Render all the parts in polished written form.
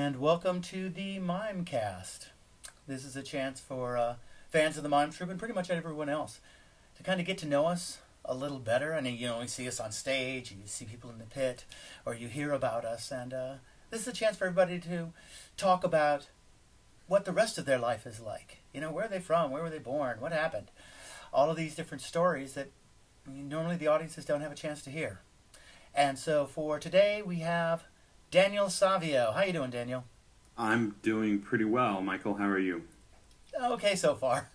and welcome to the MimeCast. This is a chance for fans of the Mime Troupe and pretty much everyone else to kind of get to know us a little better. And you know, you see us on stage, you see people in the pit, or you hear about us, and this is a chance for everybody to talk about what the rest of their life is like. You know, where are they from? Where were they born? What happened? All of these different stories that normally the audiences don't have a chance to hear. And so for today, we have Daniel Savio. How you doing, Daniel? I'm doing pretty well, Michael. How are you? Okay so far.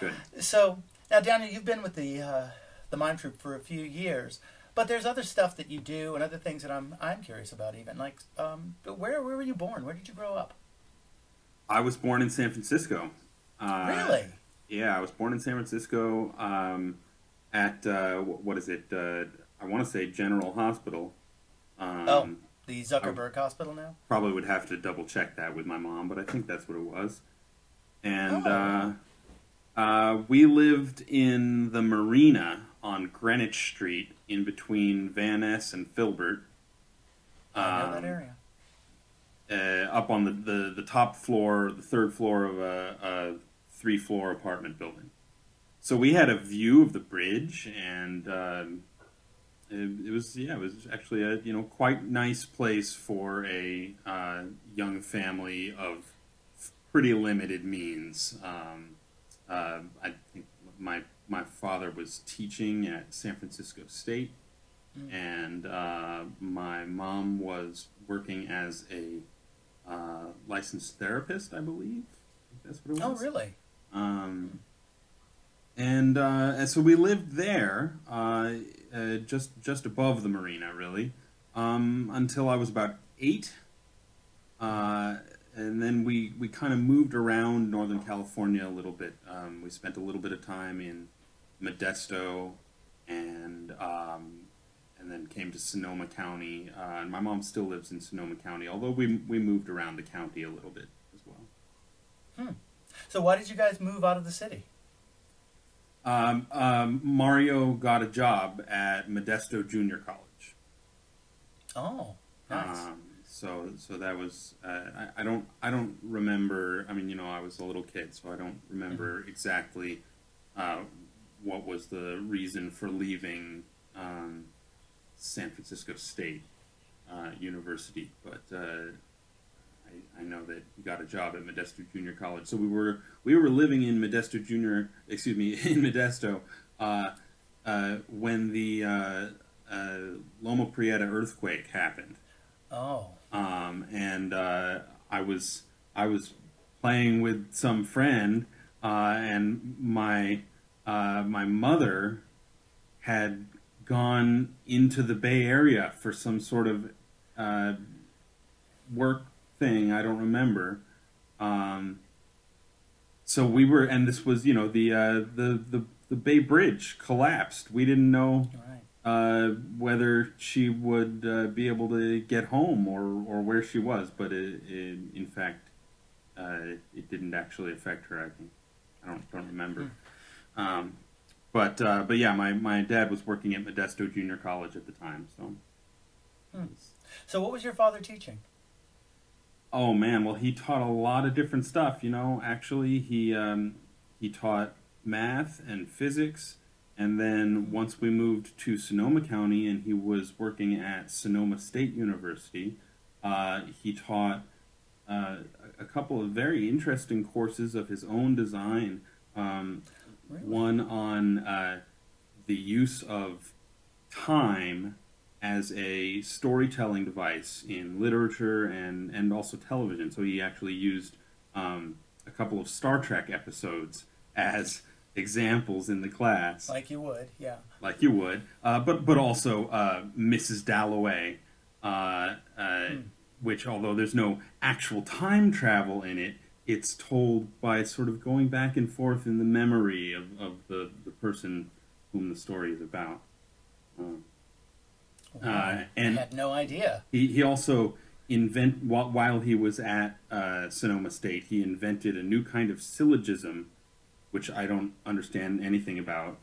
Good. So, now, Daniel, you've been with the Mime Troupe for a few years, but there's other stuff that you do and other things that I'm curious about even. Like, where were you born? Where did you grow up? I was born in San Francisco. Really? Yeah, I was born in San Francisco at, what is it, I want to say General Hospital. The Zuckerberg Hospital now? Probably would have to double check that with my mom, but I think that's what it was. And we lived in the Marina on Greenwich Street in between Van Ness and Filbert. I know that area. Up on the top floor, the third floor of a three-floor apartment building. So we had a view of the bridge, and it was actually a quite nice place for a young family of pretty limited means. I think my father was teaching at San Francisco State, and my mom was working as a licensed therapist, I believe. That's what it was. Oh, really? And so we lived there, just above the Marina, really, until I was about 8. And then we kind of moved around Northern California a little bit. We spent a little bit of time in Modesto, and then came to Sonoma County. And my mom still lives in Sonoma County, although we moved around the county a little bit as well. So why did you guys move out of the city? Mario got a job at Modesto Junior College. Oh, nice. So that was I don't remember. I mean, I was a little kid, so I don't remember exactly what was the reason for leaving San Francisco State University, but I know that he got a job at Modesto Junior College. So we were living in Modesto Junior, in Modesto when the Loma Prieta earthquake happened. Oh. And I was playing with some friend, and my mother had gone into the Bay Area for some sort of work thing, I don't remember. So we were, and this was, the Bay Bridge collapsed. We didn't know whether she would be able to get home or where she was, but in fact, it didn't actually affect her. I think I don't remember. But yeah, my dad was working at Modesto Junior College at the time. So. So what was your father teaching? Oh man, well he taught a lot of different stuff. Actually he taught math and physics. And then once we moved to Sonoma County and he was working at Sonoma State University, he taught a couple of very interesting courses of his own design. Really? One on the use of time as a storytelling device in literature and also television. So he actually used a couple of Star Trek episodes as examples in the class. Like you would, yeah. Like you would. But also Mrs. Dalloway, which, although there's no actual time travel in it, it's told by sort of going back and forth in the memory of the person whom the story is about. And I had no idea. He also while he was at Sonoma State, he invented a new kind of syllogism, which I don't understand anything about,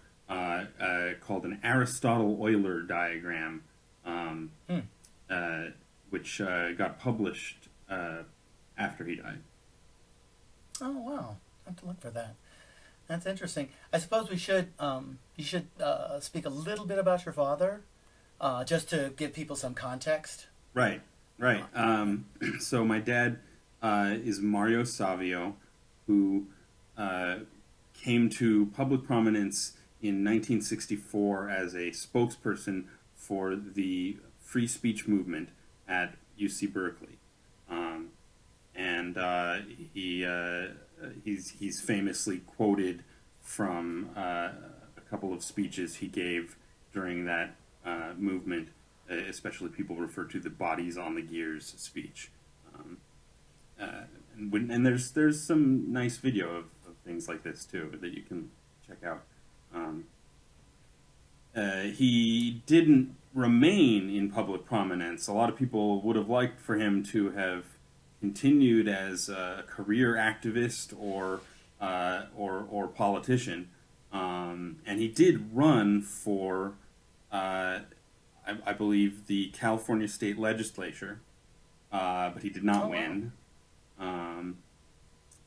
called an Aristotle-Euler diagram, which got published after he died. Oh, wow. I'll have to look for that. That's interesting. I suppose we should, you should speak a little bit about your father, just to give people some context. Right, right. So my dad is Mario Savio, who came to public prominence in 1964 as a spokesperson for the free speech movement at UC Berkeley. And he's famously quoted from a couple of speeches he gave during that movement, especially people refer to the bodies on the gears speech. And there's some nice video of things like this too that you can check out. He didn't remain in public prominence. A lot of people would have liked for him to have continued as a career activist or politician, and he did run for, I believe, the California state legislature, but he did not win.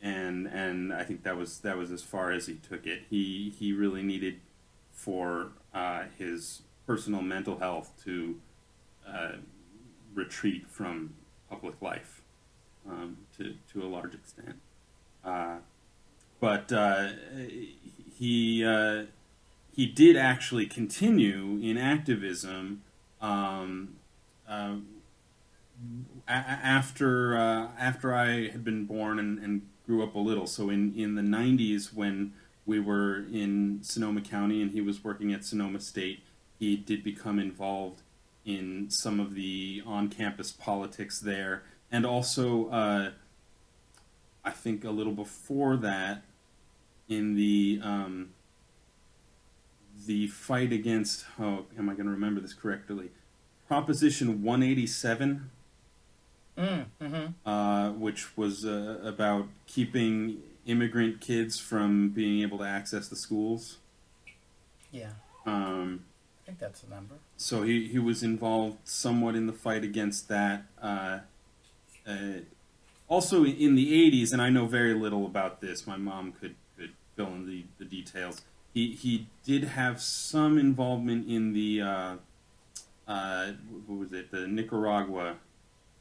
And I think that was as far as he took it. He really needed, for his personal mental health, to retreat from public life to a large extent. But he did actually continue in activism after I had been born and grew up a little. So in the 90s, when we were in Sonoma County and he was working at Sonoma State, he did become involved in some of the on-campus politics there. And also, I think a little before that, in the fight against, oh, am I going to remember this correctly? Proposition 187, which was about keeping immigrant kids from being able to access the schools. Yeah. I think that's the number. So he was involved somewhat in the fight against that. Also in the 80s, and I know very little about this, my mom could fill in the details. He did have some involvement in the, what was it, the Nicaragua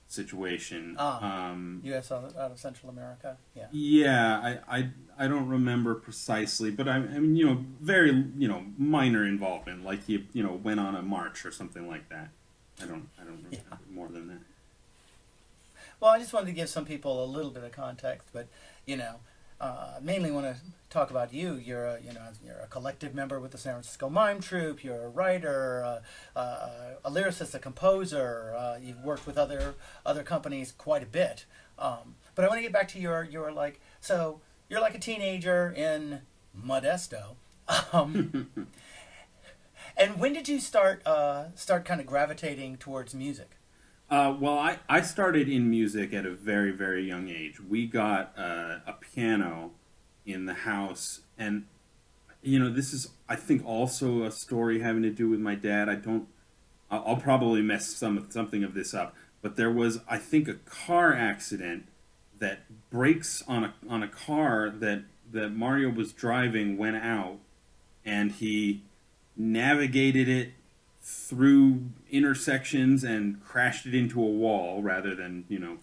situation. U.S. out of Central America. Yeah. Yeah, I don't remember precisely, but I mean, you know, very, you know, minor involvement, like he, you know, went on a march or something like that. I don't remember more than that. Well, I just wanted to give some people a little bit of context, but you know, mainly want to talk about you. You're a, you're a collective member with the San Francisco Mime Troupe. You're a writer, a lyricist, a composer. You've worked with other companies quite a bit. But I want to get back to your like, so you're like a teenager in Modesto. And when did you start kind of gravitating towards music? Well, I started in music at a very, very young age. We got a piano in the house, and, you know, this is, I think, also a story having to do with my dad. I'll probably mess something of this up, but there was, I think, a car accident that brakes on a car that Mario was driving went out, and he navigated it through intersections and crashed it into a wall rather than, you know,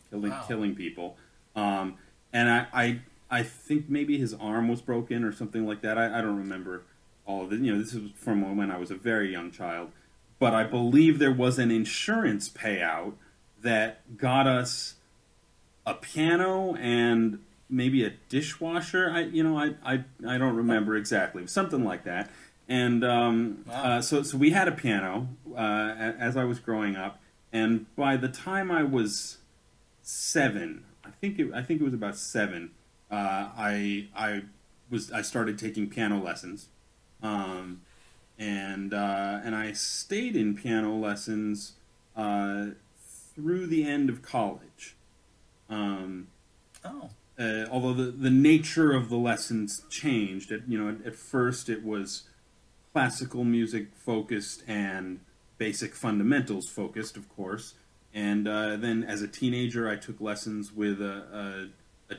killing people. And I think maybe his arm was broken or something like that. I don't remember all of it. You know, this is from when I was a very young child. But I believe there was an insurance payout that got us a piano and maybe a dishwasher. I don't remember exactly. Something like that. And so we had a piano as I was growing up, and by the time I was 7, I think it was about 7. I started taking piano lessons, and I stayed in piano lessons through the end of college. Although the nature of the lessons changed. At first it was classical music focused and basic fundamentals focused, of course, And then as a teenager, I took lessons with a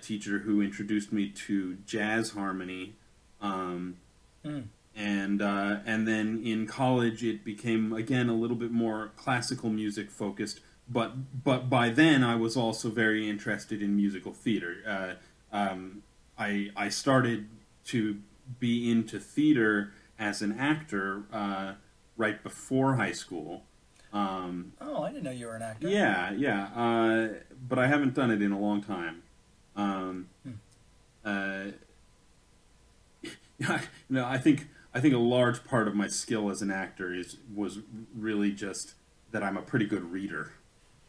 teacher who introduced me to jazz harmony. And then in college, it became, again, a little bit more classical music focused. But by then, I was also very interested in musical theater. I started to be into theater as an actor right before high school. Oh, I didn't know you were an actor. Yeah, yeah. But I haven't done it in a long time. No, I think a large part of my skill as an actor was really just that I'm a pretty good reader.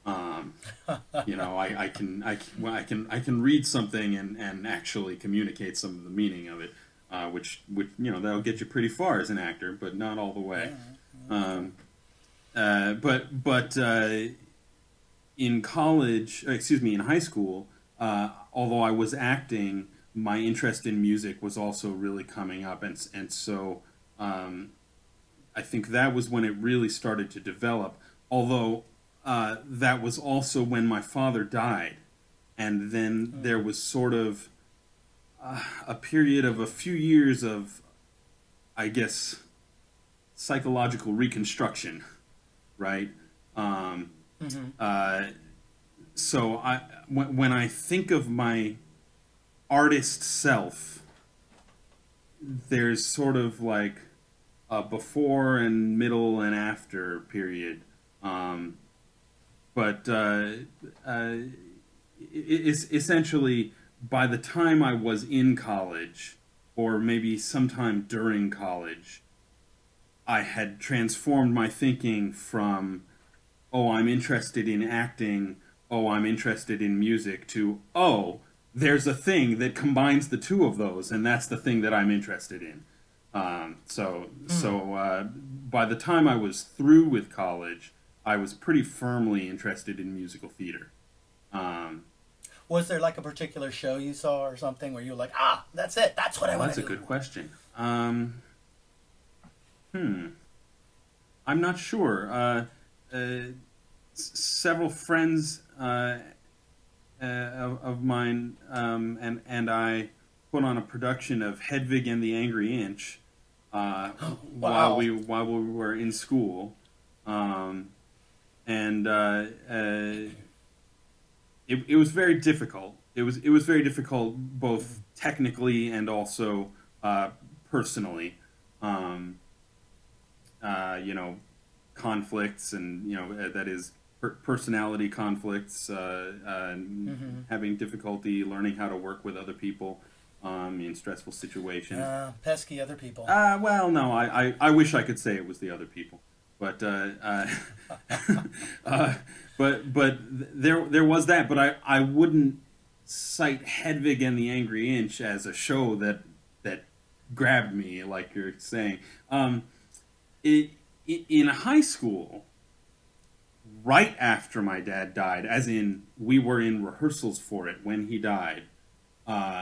You know, I can read something and actually communicate some of the meaning of it, which you know, that'll get you pretty far as an actor, but not all the way. But in college, excuse me, in high school, although I was acting, my interest in music was also really coming up, and so I think that was when it really started to develop. Although that was also when my father died, and then there was sort of a period of a few years of, I guess, psychological reconstruction, right? So when I think of my artist self, there's sort of like a before and middle and after period. But it's essentially by the time I was in college, or maybe sometime during college, I had transformed my thinking from, oh, I'm interested in acting, oh, I'm interested in music, to, oh, there's a thing that combines the two of those, and that's the thing that I'm interested in. So by the time I was through with college, I was pretty firmly interested in musical theater. Was there like a particular show you saw or something where you were like, ah, that's it, that's what I want to do? That's a good question. I'm not sure. Several friends of mine and I put on a production of Hedwig and the Angry Inch while we were in school, and it was very difficult. It was very difficult both technically and also personally. You know, conflicts, and you know, that is personality conflicts, and having difficulty learning how to work with other people in stressful situations. Pesky other people. Well, no, I wish I could say it was the other people, but there was that. But I wouldn't cite Hedwig and the Angry Inch as a show that grabbed me, like you're saying. In high school, right after my dad died, as in we were in rehearsals for it when he died, I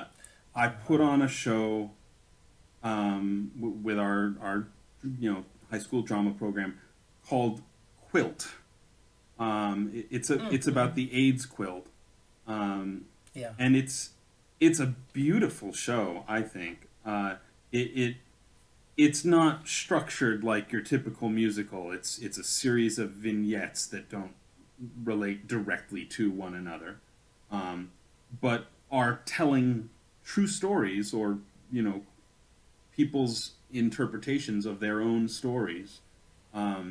put on a show with our you know, high school drama program called Quilt. It's about the AIDS quilt. And it's a beautiful show, I think. It's not structured like your typical musical. It's a series of vignettes that don't relate directly to one another, but are telling true stories, or, you know, people's interpretations of their own stories, that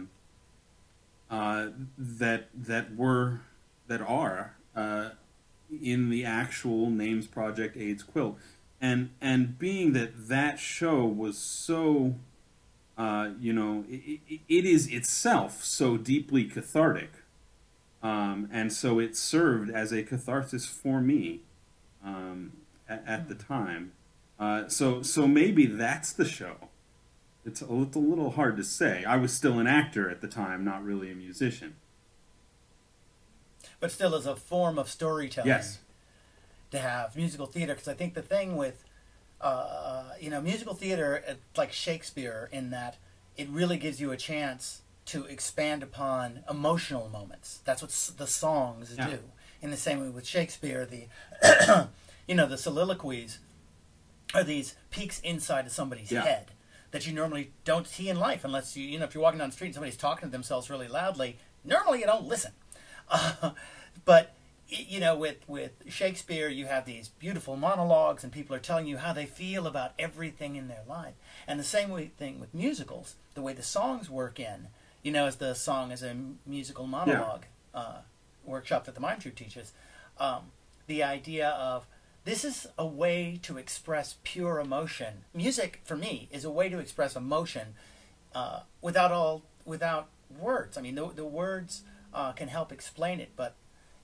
are in the actual Names Project AIDS Quilt. And being that show was so, you know, it is itself so deeply cathartic, and so it served as a catharsis for me at the time. So maybe that's the show. It's a little hard to say. I was still an actor at the time, not really a musician. But still, as a form of storytelling. Yes. To have musical theater, because I think the thing with, you know, musical theater, like Shakespeare, in that it really gives you a chance to expand upon emotional moments. That's what the songs do. In the same way with Shakespeare, the the soliloquies are these peaks inside of somebody's head that you normally don't see in life, unless you, if you're walking down the street and somebody's talking to themselves really loudly, normally you don't listen. But with Shakespeare, you have these beautiful monologues and people are telling you how they feel about everything in their life. And the same thing with musicals, the way the songs work in, as the song is a musical monologue workshop that the Mime Troupe teaches, the idea of this is a way to express pure emotion. Music, for me, is a way to express emotion without words. I mean, the words can help explain it, but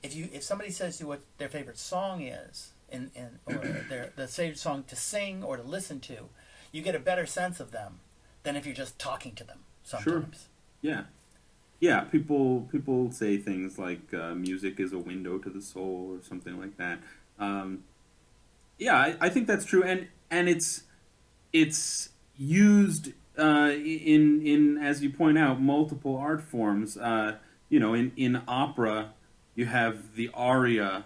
if somebody says to you what their favorite song is, or their favorite song to sing or to listen to, you get a better sense of them than if you're just talking to them sometimes. Sure. Yeah. People say things like music is a window to the soul or something like that. Yeah, I think that's true, and it's used in as you point out, multiple art forms. In opera, you have the aria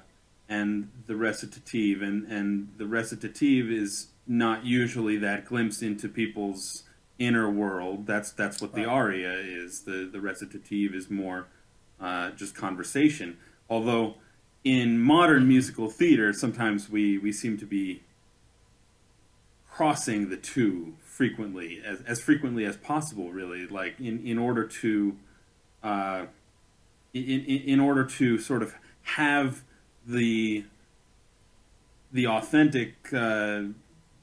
and the recitative, and the recitative is not usually that glimpse into people's inner world. That's what the aria is. The recitative is more just conversation. Although in modern musical theater, sometimes we seem to be crossing the two frequently as possible, really. Like in order to sort of have the authentic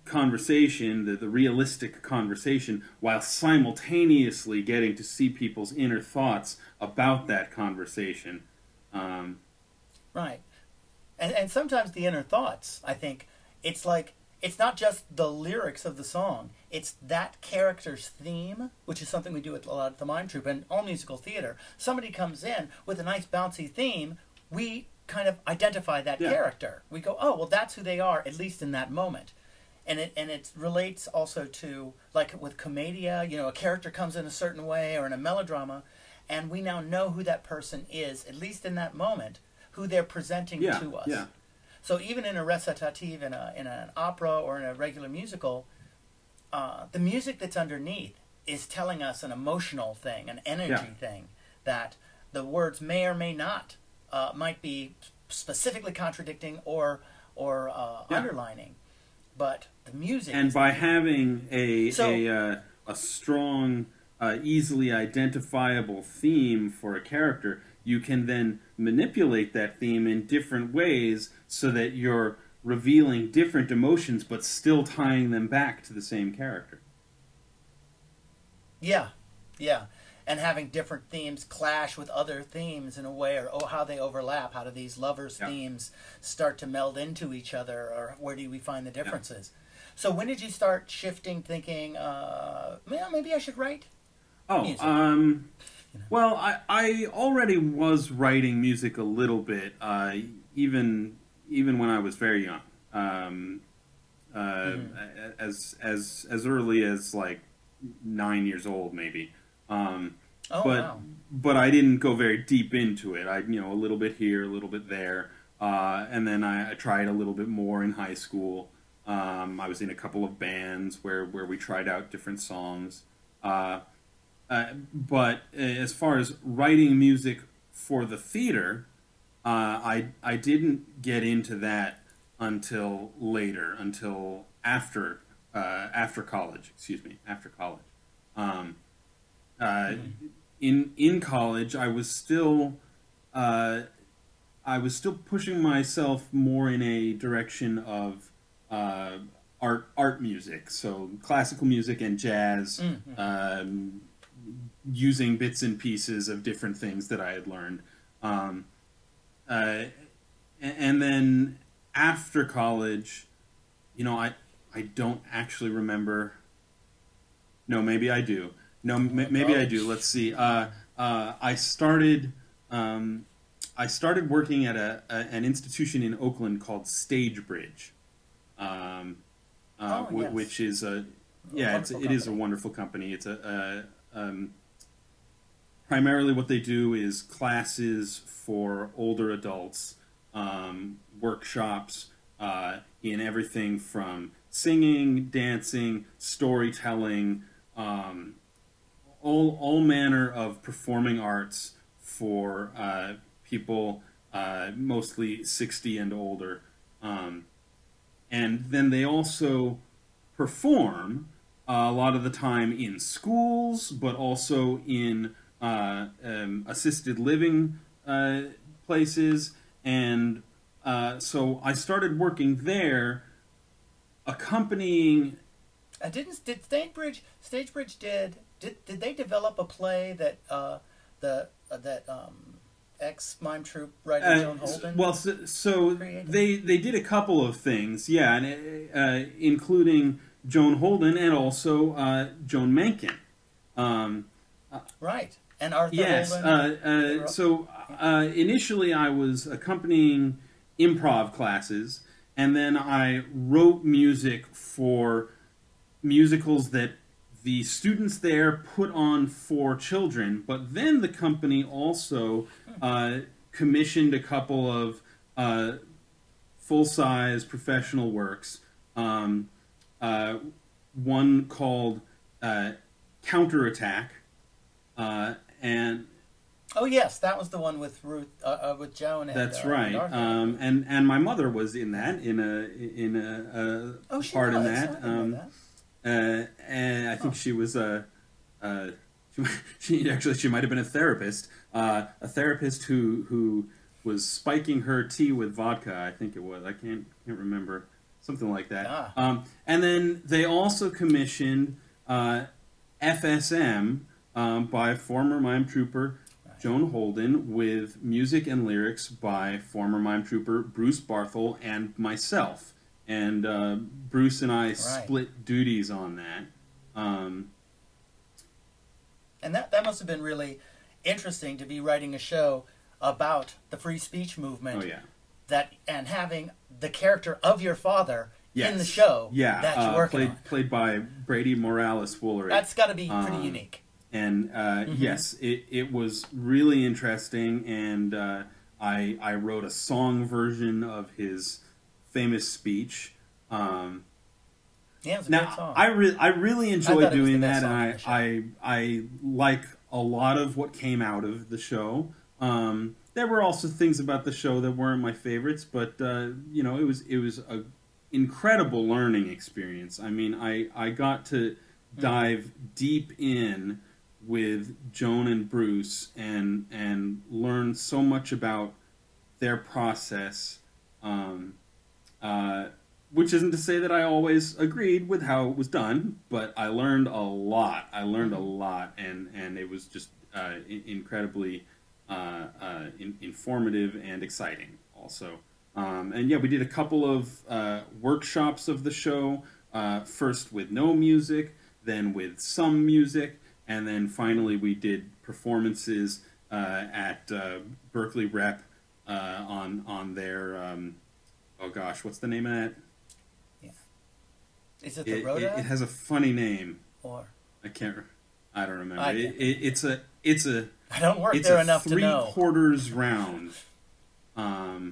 conversation, the realistic conversation, while simultaneously getting to see people's inner thoughts about that conversation. Right. And sometimes the inner thoughts, I think, it's not just the lyrics of the song. It's that character's theme, which is something we do with a lot of the Mime Troupe and all musical theater. Somebody comes in with a nice bouncy theme, we kind of identify that character. We go, oh, well, that's who they are, at least in that moment. And it relates also to, like with commedia, a character comes in a certain way, or in a melodrama, and we now know who that person is, at least in that moment, who they're presenting to us. Yeah. So even in a recitative, in an opera, or in a regular musical, the music that's underneath is telling us an emotional thing, an energy thing, that the words may or may not, might be specifically contradicting or underlining. But the music... And by having a strong, easily identifiable theme for a character, you can then manipulate that theme in different ways so that you're revealing different emotions but still tying them back to the same character. Yeah. And having different themes clash with other themes in a way, or how they overlap. How do these lovers' themes start to meld into each other, or where do we find the differences? So when did you start shifting, thinking, maybe I should write music? Well, I already was writing music a little bit, even when I was very young, as early as like 9 years old, maybe. But I didn't go very deep into it. I a little bit here, a little bit there, and then I tried a little bit more in high school. I was in a couple of bands where we tried out different songs. But as far as writing music for the theater, I didn't get into that until later, until after college. Excuse me, after college. In college, I was still pushing myself more in a direction of art music, so classical music and jazz, using bits and pieces of different things that I had learned. And then after college, I don't actually remember. No, maybe I do. No, maybe I do. Let's see. I started working at an institution in Oakland called Stagebridge, which is a wonderful company. It's a wonderful company. It's primarily what they do is classes for older adults, workshops in everything from singing, dancing, storytelling, all manner of performing arts for people mostly 60 and older. And then they also perform a lot of the time in schools, but also in assisted living places. And so I started working there accompanying... Did they develop a play that ex-mime troupe writer Joan Holden? Well, so they did a couple of things, yeah, and including Joan Holden and also Joan Mankin. Right, and Arthur Holden. Yes, so initially I was accompanying improv classes, and then I wrote music for musicals that the students there put on for children, but then the company also commissioned a couple of full-size professional works. One called Counterattack, and oh yes, that was the one with Ruth, with Joan. And, that's right. And my mother was in that in a part in that. And I think she was she might have been a therapist who was spiking her tea with vodka. I think it was. I can't remember, something like that. Ah. And then they also commissioned FSM by former mime trooper Joan Holden, with music and lyrics by former mime trooper Bruce Barthol and myself. And Bruce and I split duties on that. And that must have been really interesting to be writing a show about the free speech movement. Oh, yeah. And having the character of your father in the show that you're working on. Played by Brady Morales Woolery. That's got to be pretty unique. And yes, it was really interesting. And I wrote a song version of his famous speech. Yeah, it was a great song. I really enjoy doing that, and I like a lot of what came out of the show. There were also things about the show that weren't my favorites, but you know, it was an incredible learning experience. I mean, I got to dive deep in with Joan and Bruce and learn so much about their process. Which isn't to say that I always agreed with how it was done, but I learned a lot. I learned a lot, and it was just incredibly informative and exciting also. And yeah, we did a couple of workshops of the show, first with no music, then with some music, and then finally we did performances at Berkeley Rep on their... oh gosh, what's the name of that? Yeah, is it the Rhoda? It has a funny name. Or I don't remember. It's a. I don't work there enough to know. Three-quarters round. Oh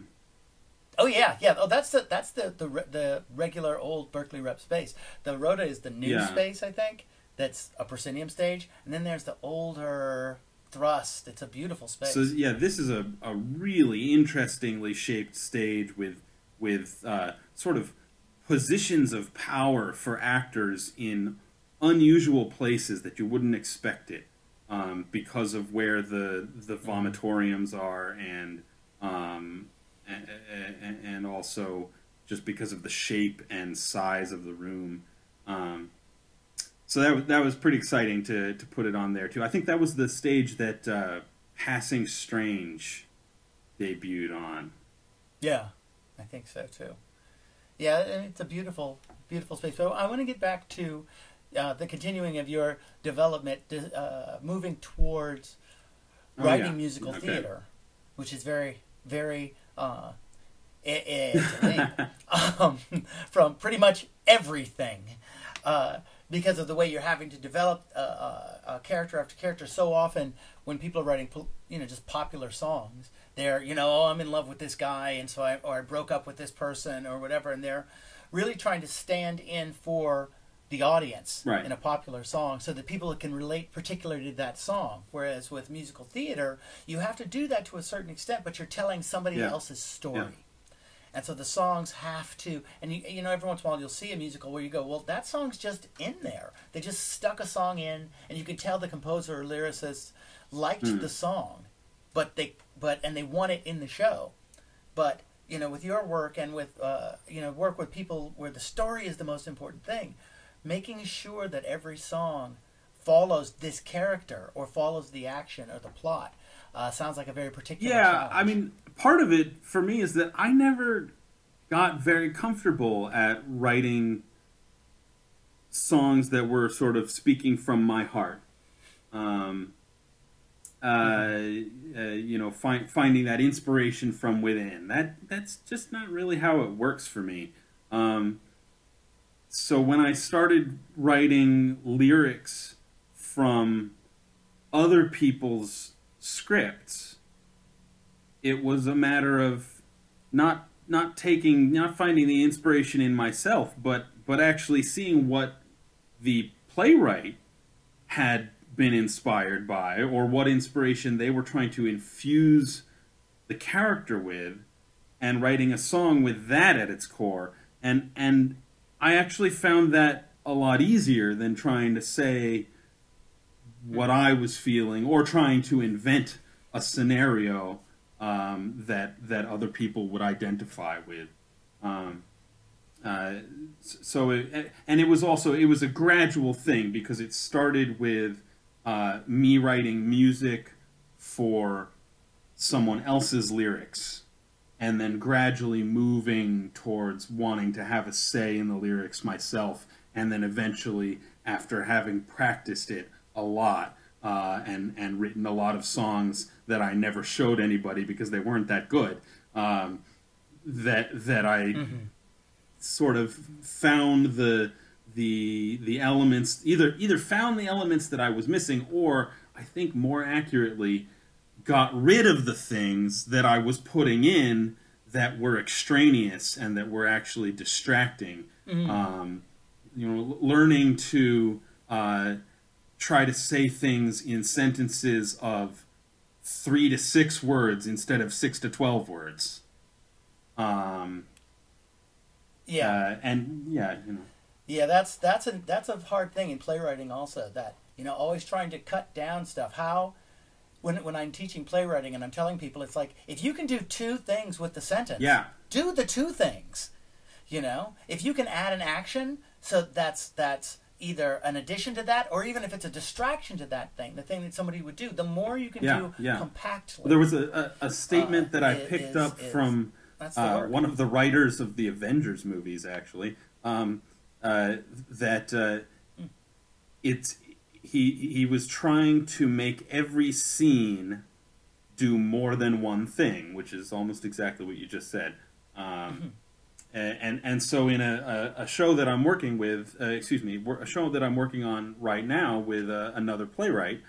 yeah, yeah. Oh, that's the regular old Berkeley Rep space. The Rhoda is the new space, I think. That's a proscenium stage, and then there's the older thrust. It's a beautiful space. So yeah, this is a really interestingly shaped stage with sort of positions of power for actors in unusual places that you wouldn't expect it, because of where the vomitoriums are, and also just because of the shape and size of the room. So that was pretty exciting to put it on there too. I think that was the stage that Passing Strange debuted on. Yeah. I think so too. Yeah, and it's a beautiful, beautiful space. So I want to get back to the continuing of your development, moving towards writing musical theater, which is very, very to me, from pretty much everything. because of the way you're having to develop character after character. So often when people are writing, you know, just popular songs, they're, you know, oh, I'm in love with this guy, and so I broke up with this person or whatever, and they're really trying to stand in for the audience right. in a popular song so that people can relate particularly to that song. Whereas with musical theater, you have to do that to a certain extent, but you're telling somebody yeah. else's story. Yeah. And so the songs have to, and you know, every once in a while you'll see a musical where you go, well, that song's just in there. They just stuck a song in, and you can tell the composer or lyricist liked the song, but they want it in the show. But you know, with your work and with you know, work with people where the story is the most important thing, making sure that every song follows this character or follows the action or the plot sounds like a very particular challenge. I mean, part of it for me is that I never got very comfortable at writing songs that were sort of speaking from my heart. You know, finding that inspiration from within. That's just not really how it works for me. So when I started writing lyrics from other people's scripts, it was a matter of not finding the inspiration in myself, but actually seeing what the playwright had been inspired by, or what inspiration they were trying to infuse the character with, and writing a song with that at its core. And I actually found that a lot easier than trying to say what I was feeling or trying to invent a scenario that other people would identify with. So it was a gradual thing, because it started with me writing music for someone else's lyrics, and then gradually moving towards wanting to have a say in the lyrics myself, and then eventually, after having practiced it a lot, and written a lot of songs that I never showed anybody because they weren't that good, that I sort of found the elements, either found the elements that I was missing, or I think more accurately got rid of the things that I was putting in that were extraneous and that were actually distracting. You know, learning to try to say things in sentences of 3 to 6 words instead of 6 to 12 words. That's a hard thing in playwriting also, that, you know, always trying to cut down stuff. When I'm teaching playwriting and I'm telling people, it's like, if you can do 2 things with the sentence, do the 2 things. You know, if you can add an action, so that's either an addition to that, or even if it's a distraction to that thing, the thing that somebody would do, the more you can do compactly. Well, there was a statement that I picked up from one of the writers of the Avengers movies, actually, he was trying to make every scene do more than one thing, which is almost exactly what you just said. And so in a show that I'm working with, a show that I'm working on right now with another playwright,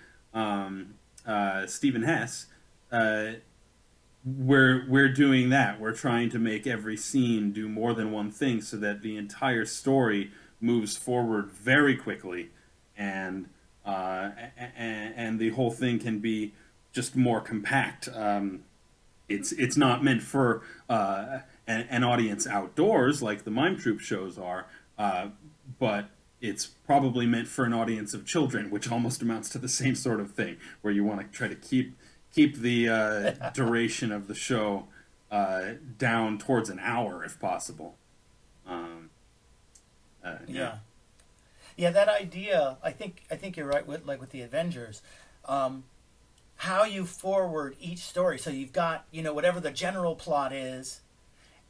Stephen Hess, we're doing that. We're trying to make every scene do more than one thing so that the entire story moves forward very quickly, and the whole thing can be just more compact. It's not meant for an audience outdoors like the mime troupe shows are, but it's probably meant for an audience of children, which almost amounts to the same sort of thing, where you want to try to keep the duration of the show down towards an hour if possible. Yeah, that idea, I think you're right, with the Avengers, how you forward each story. So you've got, you know, whatever the general plot is,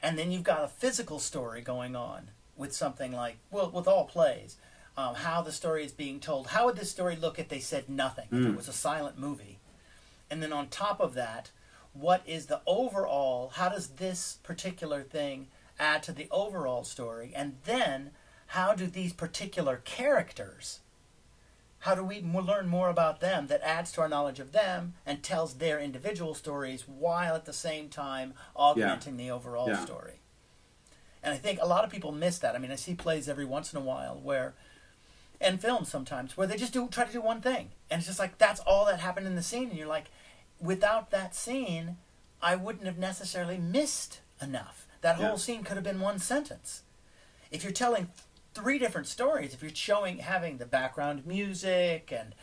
and then you've got a physical story going on with something like, well, with all plays, how the story is being told. How would this story look if they said nothing, if it was a silent movie? And then on top of that, what is the overall, how does this particular thing add to the overall story? And then how do these particular characters, how do we learn more about them that adds to our knowledge of them and tells their individual stories while at the same time augmenting the overall story? And I think a lot of people miss that. I mean, I see plays every once in a while where, and films sometimes, where they just do try to do one thing. And it's just like, that's all that happened in the scene. And you're like, without that scene, I wouldn't have necessarily missed enough. That whole scene could have been one sentence. If you're telling three different stories, if you're showing, having the background music and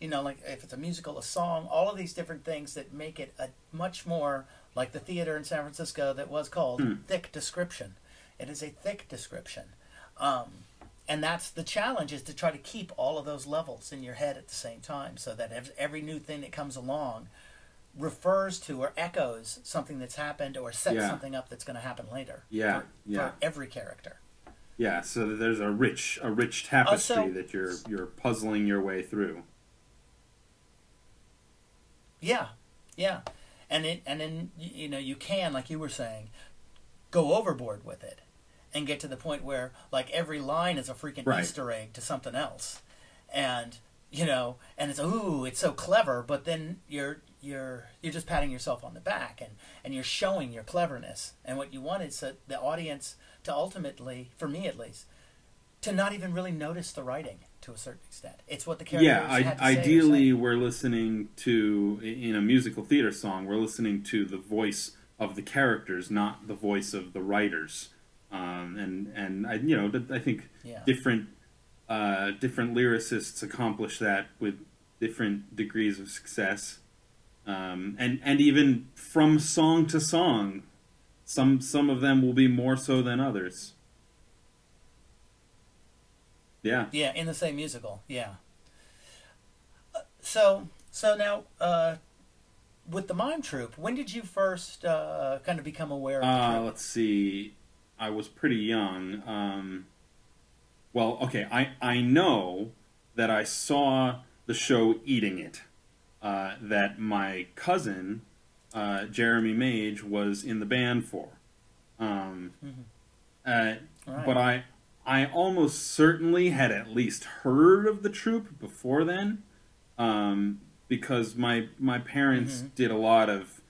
you know, like if it's a musical, a song, all of these different things that make it a much more like the theater in San Francisco that was called thick description. It is a thick description. And that's the challenge, is to try to keep all of those levels in your head at the same time so that every new thing that comes along refers to or echoes something that's happened or sets something up that's going to happen later for every character. Yeah, so there's a rich tapestry that you're puzzling your way through. Yeah, yeah, and then you know, you can, like you were saying, go overboard with it, and get to the point where like every line is a freaking Easter egg to something else, and you know, and it's ooh, it's so clever, but then you're just patting yourself on the back and you're showing your cleverness, and what you want is that the audience, to ultimately, for me at least, to not even really notice the writing to a certain extent. It's what the characters had to say. Ideally, we're listening to, in a musical theater song, we're listening to the voice of the characters, not the voice of the writers. I think different lyricists accomplish that with different degrees of success, and even from song to song. Some of them will be more so than others. Yeah. Yeah, in the same musical. Yeah. So now, with the mime troupe, when did you first kind of become aware of the troupe? Let's see. I was pretty young. I know that I saw the show Eating It, that my cousin, Jeremy Mage, was in the band for. But I almost certainly had at least heard of the troupe before then, because my parents did a lot of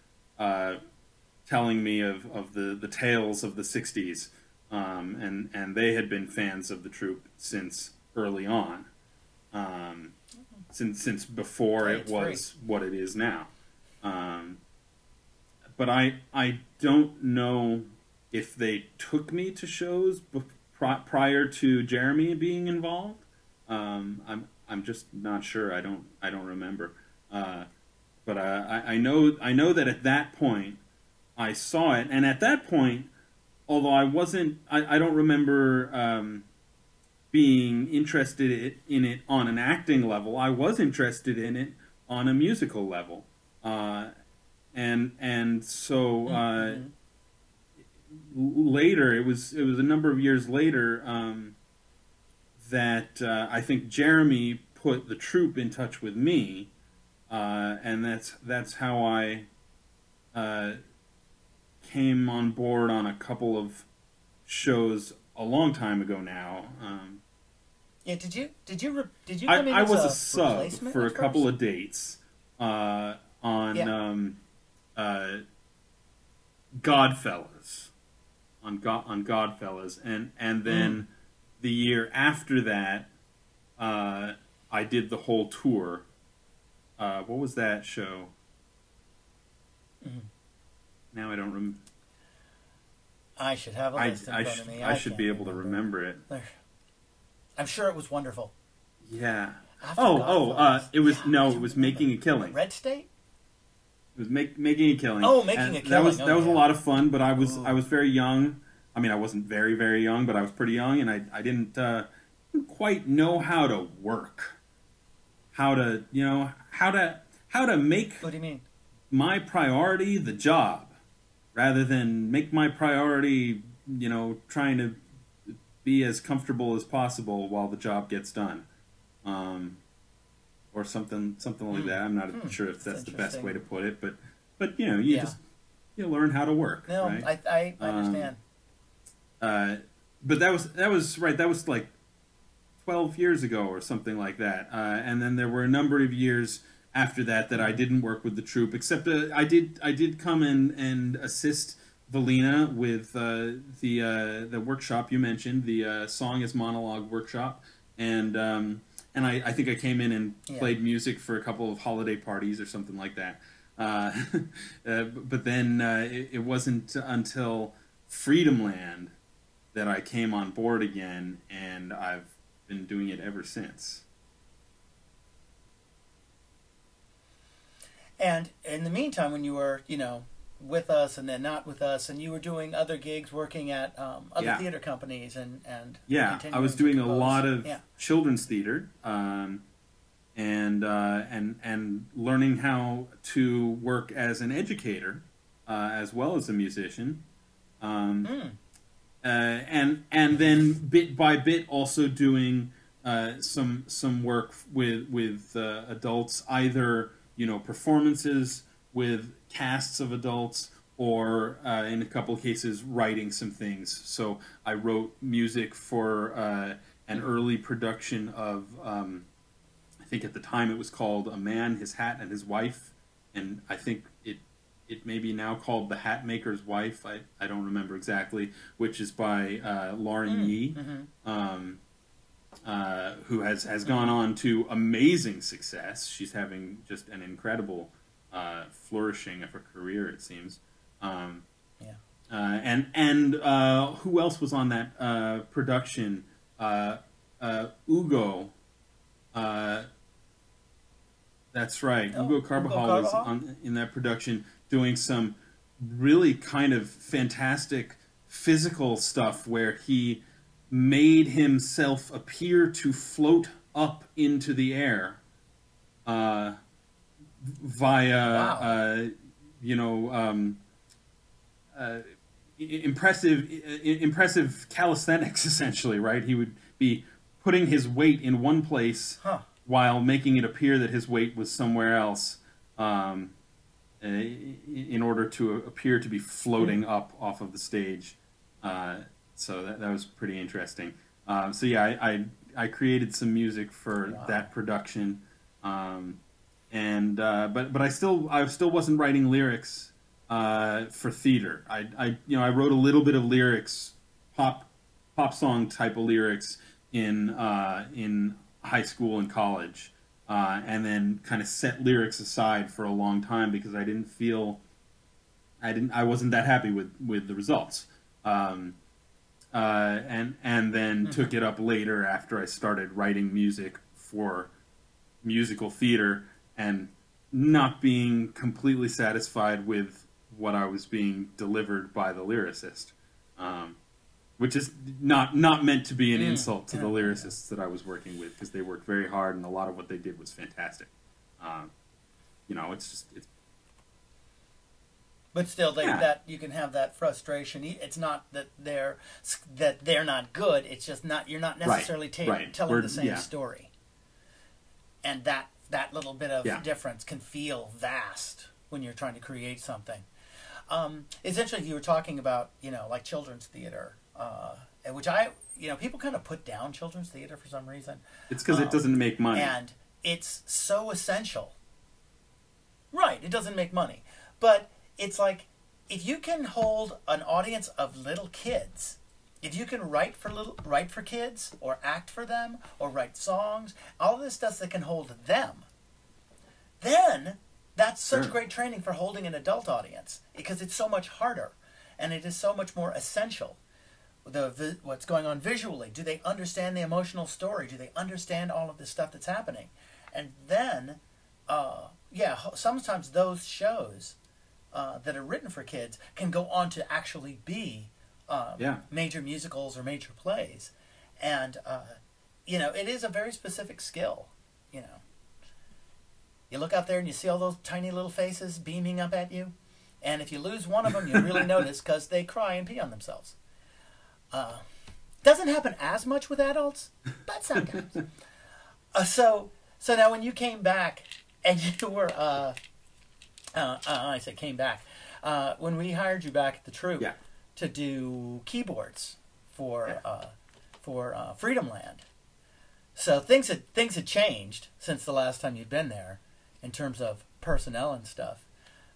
telling me of the tales of the 60s, and they had been fans of the troupe since early on, since before it was what it is now. But I don't know if they took me to shows prior to Jeremy being involved. I'm just not sure. I don't remember. But I know that at that point I saw it, and at that point, although I don't remember being interested in it on an acting level. I was interested in it on a musical level. Later, it was a number of years later that I think Jeremy put the troupe in touch with me, and that's how I came on board on a couple of shows a long time ago now. Yeah, did you come in as a sub for a couple of dates on. Yeah. GodFellas, on GodFellas, and then the year after that, I did the whole tour. What was that show? Now I don't remember. I should have a list in front of me. I should be able to remember it. I'm sure it was wonderful. Yeah. After it was it was Making a Killing. Red State. It was Making a Killing. Oh, Making a Killing. That was a lot of fun, but I was very young. I mean, I wasn't very, very young, but I was pretty young, and I didn't quite know how to work. How to make What do you mean? My priority the job, rather than make my priority, you know, trying to be as comfortable as possible while the job gets done. Or something like that. I'm not sure if that's the best way to put it, but you know, you learn how to work. No, right? I understand. But that was right. That was like 12 years ago or something like that. And then there were a number of years after that that I didn't work with the troupe, except I did come in and assist Valina with the workshop you mentioned, the Song is Monologue workshop, and I think I came in and played music for a couple of holiday parties or something like that. But then it wasn't until Freedomland that I came on board again, and I've been doing it ever since. And in the meantime, when you were, you know, with us and then not with us, and you were doing other gigs, working at other theater companies, and I was doing a lot of children's theater, and learning how to work as an educator as well as a musician, and then bit by bit also doing some work with adults, either performances with casts of adults, or in a couple of cases, writing some things. So I wrote music for an early production of, I think at the time it was called A Man, His Hat, and His Wife. And I think it may be now called The Hat Maker's Wife. I don't remember exactly, which is by Lauren Yee, who has gone on to amazing success. She's having just an incredible flourishing of her career, it seems. Who else was on that production? Ugo. That's right. Ugo Carbajal was in that production, doing some really kind of fantastic physical stuff where he made himself appear to float up into the air via impressive calisthenics, essentially, right? He would be putting his weight in one place while making it appear that his weight was somewhere else, in order to appear to be floating up off of the stage. So that was pretty interesting. So yeah, I created some music for that production, and but I still wasn't writing lyrics for theater. I wrote a little bit of lyrics, pop song type of lyrics in high school and college, and then kind of set lyrics aside for a long time because I wasn't that happy with the results. And then took it up later after I started writing music for musical theater and not being completely satisfied with what I was being delivered by the lyricist, which is not meant to be an insult to the lyricists that I was working with, because they worked very hard and a lot of what they did was fantastic. But still, that you can have that frustration. It's not that they're not good. It's just you're not necessarily telling the same story. And that little bit of difference can feel vast when you're trying to create something. It's interesting you were talking about like children's theater, which people kind of put down children's theater for some reason. It's because it doesn't make money, and it's so essential. Right, it doesn't make money, but it's like, if you can hold an audience of little kids, if you can write for kids, or act for them, or write songs, all this stuff that can hold them, then that's such great training for holding an adult audience, because it's so much harder, and it is so much more essential. What's going on visually? Do they understand the emotional story? Do they understand all of this stuff that's happening? And then, sometimes those shows that are written for kids can go on to actually be major musicals or major plays, and it is a very specific skill. You look out there and you see all those tiny little faces beaming up at you, and if you lose one of them, you really notice, because they cry and pee on themselves. Doesn't happen as much with adults, but sometimes. So now, when you came back and you were I said came back, when we hired you back at the troupe to do keyboards for Freedomland. So things had changed since the last time you'd been there, in terms of personnel and stuff.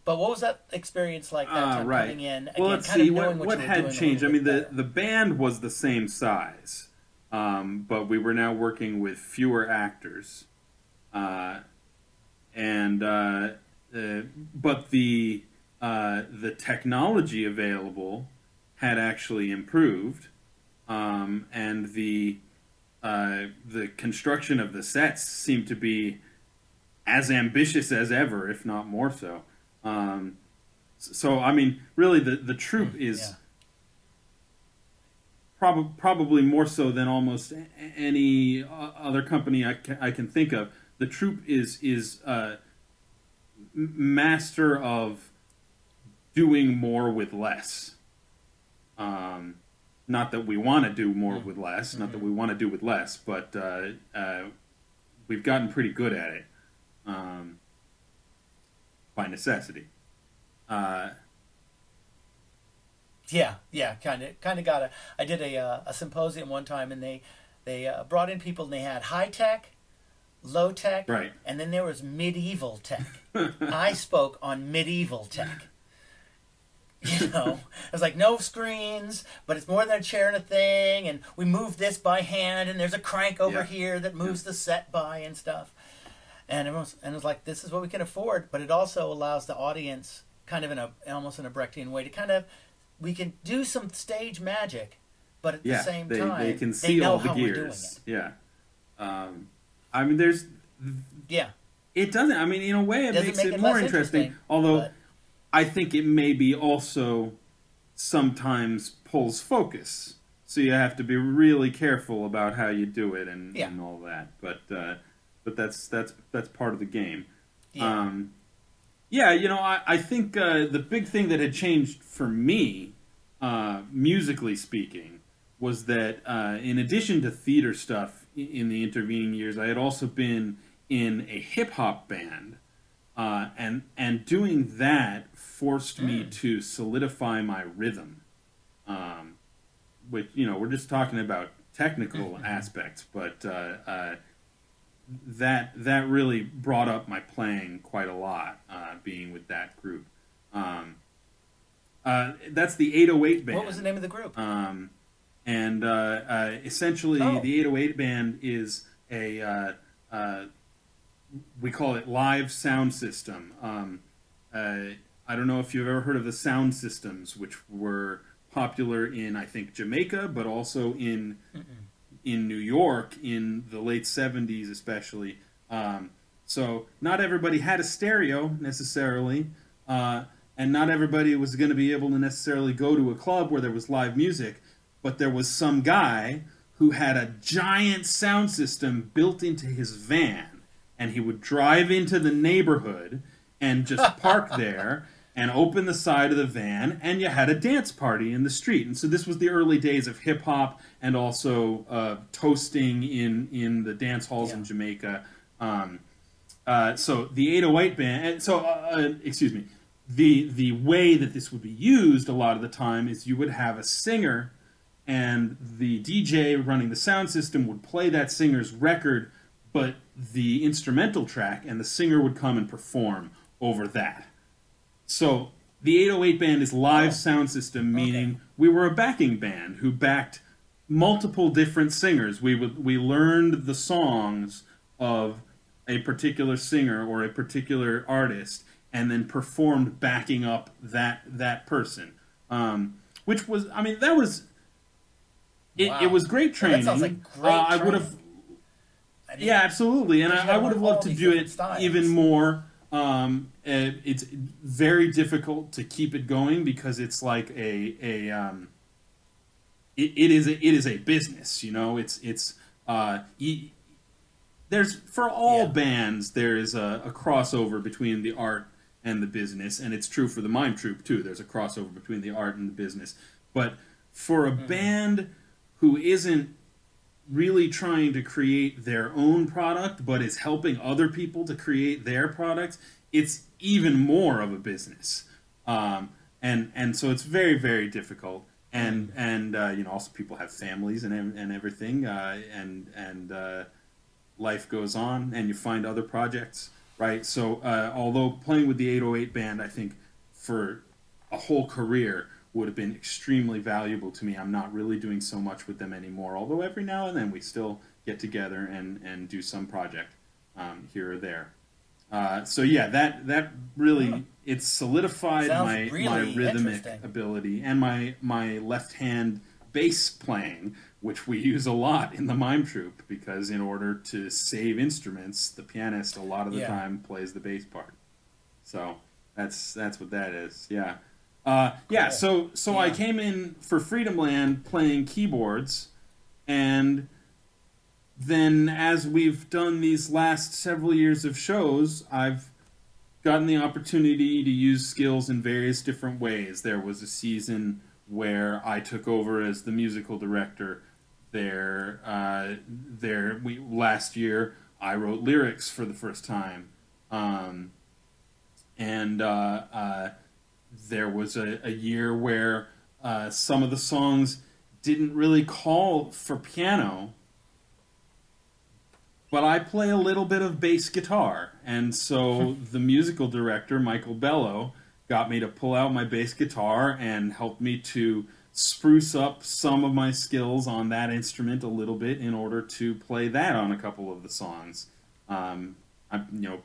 But what was that experience like? That time coming in, again, well, let's kind see of knowing what you had doing changed. I mean, the band was the same size, but we were now working with fewer actors, but the technology available had actually improved, and the construction of the sets seemed to be as ambitious as ever, if not more so. So, I mean, really the troupe is probably more so than almost any other company I can think of. The troupe is master of doing more with less. Not that we want to do more with less, not that we want to do with less, but we've gotten pretty good at it. By necessity. Yeah, kind of got a. I did a symposium one time, and they brought in people, and they had high tech, low tech, right, and then there was medieval tech. I spoke on medieval tech. You know, I was like, no screens, but it's more than a chair and a thing, and we move this by hand, and there's a crank over here that moves the set by and stuff. And it was like, this is what we can afford, but it also allows the audience, kind of almost in a Brechtian way, to kind of, we can do some stage magic, but at the same time, they can see all the gears. Yeah, I mean, there's it doesn't. I mean, in a way, it makes it more interesting. Although, I think it maybe also sometimes pulls focus, so you have to be really careful about how you do it and all that. But that's part of the game. Yeah, you know, I think the big thing that had changed for me, musically speaking, was that in addition to theater stuff in the intervening years, I had also been in a hip-hop band, and doing that forced me to solidify my rhythm, which, you know, we're just talking about technical aspects, but... That really brought up my playing quite a lot, being with that group. That's the 808 Band. What was the name of the group? Essentially, the 808 Band is a, we call it live sound system. I don't know if you've ever heard of the sound systems, which were popular in, I think, Jamaica, but also in New York in the late 70s especially. So not everybody had a stereo necessarily, and not everybody was going to be able to necessarily go to a club where there was live music, but there was some guy who had a giant sound system built into his van, and he would drive into the neighborhood and just park there and open the side of the van, and you had a dance party in the street. And so this was the early days of hip-hop and also toasting in the dance halls in Jamaica. So the 808 Band... And so, excuse me. The way that this would be used a lot of the time is you would have a singer, and the DJ running the sound system would play that singer's record, but the instrumental track, and the singer would come and perform over that. So the 808 Band is live sound system, meaning we were a backing band who backed multiple different singers. We learned the songs of a particular singer or a particular artist, and then performed backing up that person, which was, I mean, that was it. It was great training. That sounds like great training. I would have, yeah, absolutely, and I would have loved to do it even more. It's very difficult to keep it going because it's like it is a business, you know. There's for all bands, there is a crossover between the art and the business, and it's true for the Mime Troupe too. There's a crossover between the art and the business, but for a band who isn't really trying to create their own product but is helping other people to create their product, it's even more of a business. And so it's very, very difficult. And also people have families and everything, and life goes on, and you find other projects, right? So although playing with the 808 Band, I think for a whole career would have been extremely valuable to me. I'm not really doing so much with them anymore, although every now and then we still get together and do some project here or there. So yeah, that really, it's solidified my rhythmic ability and my left hand bass playing, which we use a lot in the mime troupe, because in order to save instruments, the pianist a lot of the time plays the bass part. So that's what that is. Yeah. Yeah. So I came in for Freedomland playing keyboards, and then as we've done these last several years of shows, I've gotten the opportunity to use skills in various different ways. There was a season where I took over as the musical director. Last year I wrote lyrics for the first time, and there was a year where some of the songs didn't really call for piano, but I play a little bit of bass guitar. And so the musical director, Michael Bello, got me to pull out my bass guitar and helped me to spruce up some of my skills on that instrument a little bit in order to play that on a couple of the songs. I'm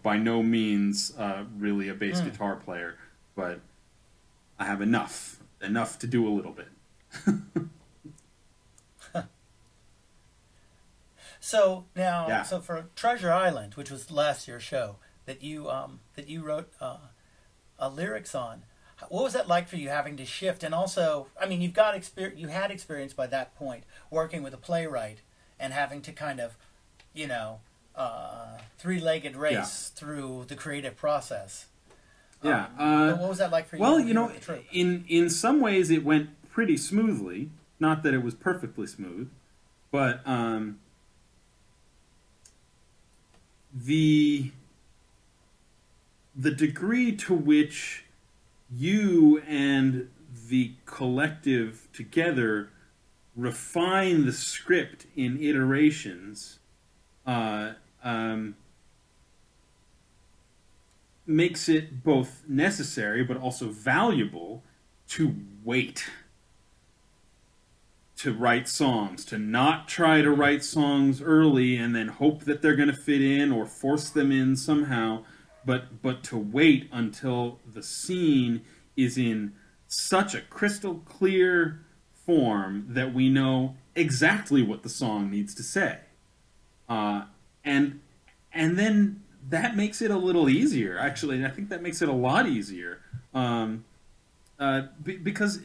by no means really a bass guitar player, but I have enough to do a little bit. So now, so for Treasure Island, which was last year's show that you wrote lyrics on, what was that like for you, having to shift? And also, I mean, you had experience by that point working with a playwright and having to kind of, three-legged race through the creative process. Yeah. What was that like for you? Well, in some ways it went pretty smoothly. Not that it was perfectly smooth, but the degree to which you and the collective together refine the script in iterations makes it both necessary but also valuable to wait, to write songs, to not try to write songs early and then hope that they're going to fit in or force them in somehow, but to wait until the scene is in such a crystal clear form that we know exactly what the song needs to say. And then that makes it a little easier, actually. I think that makes it a lot easier. Because